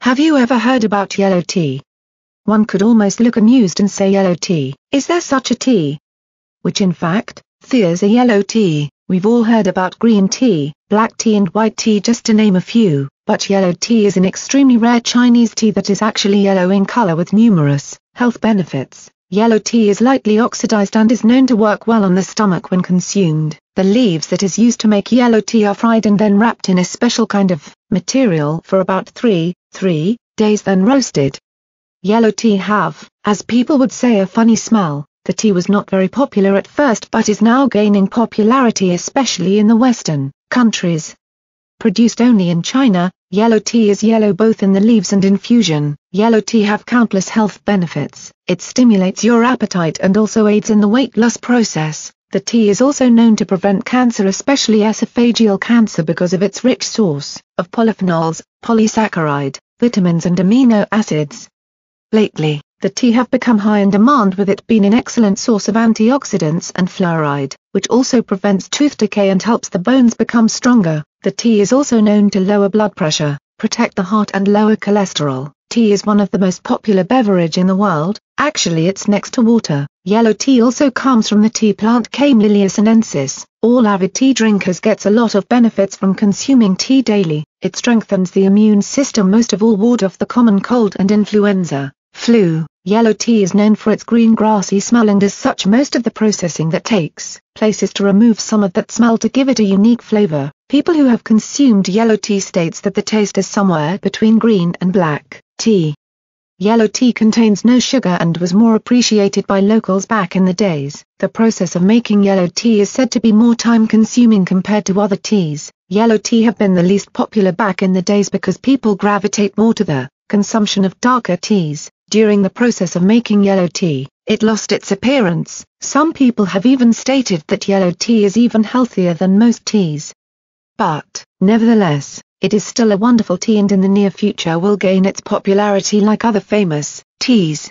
Have you ever heard about yellow tea? One could almost look amused and say yellow tea, is there such a tea? Which in fact, there's a yellow tea, we've all heard about green tea, black tea and white tea just to name a few, but yellow tea is an extremely rare Chinese tea that is actually yellow in color with numerous health benefits. Yellow tea is lightly oxidized and is known to work well on the stomach when consumed. The leaves that is used to make yellow tea are fried and then wrapped in a special kind of material for about three days, then roasted. Yellow tea have, as people would say, a funny smell. The tea was not very popular at first but is now gaining popularity especially in the Western countries. Produced only in China, yellow tea is yellow both in the leaves and infusion. Yellow tea have countless health benefits. It stimulates your appetite and also aids in the weight loss process. The tea is also known to prevent cancer, especially esophageal cancer, because of its rich source of polyphenols, polysaccharide, vitamins and amino acids. Lately, the tea have become high in demand, with it being an excellent source of antioxidants and fluoride, which also prevents tooth decay and helps the bones become stronger. The tea is also known to lower blood pressure, protect the heart and lower cholesterol. Tea is one of the most popular beverages in the world, actually it's next to water. Yellow tea also comes from the tea plant Camellia sinensis. All avid tea drinkers gets a lot of benefits from consuming tea daily. It strengthens the immune system, most of all ward off the common cold and influenza. Flu. Yellow tea is known for its green grassy smell, and as such most of the processing that takes place is to remove some of that smell to give it a unique flavor. People who have consumed yellow tea states that the taste is somewhere between green and black tea. Yellow tea contains no sugar and was more appreciated by locals back in the days. The process of making yellow tea is said to be more time-consuming compared to other teas. Yellow tea have been the least popular back in the days because people gravitate more to the consumption of darker teas. During the process of making yellow tea, it lost its appearance. Some people have even stated that yellow tea is even healthier than most teas. But, nevertheless, it is still a wonderful tea and in the near future will gain its popularity like other famous teas.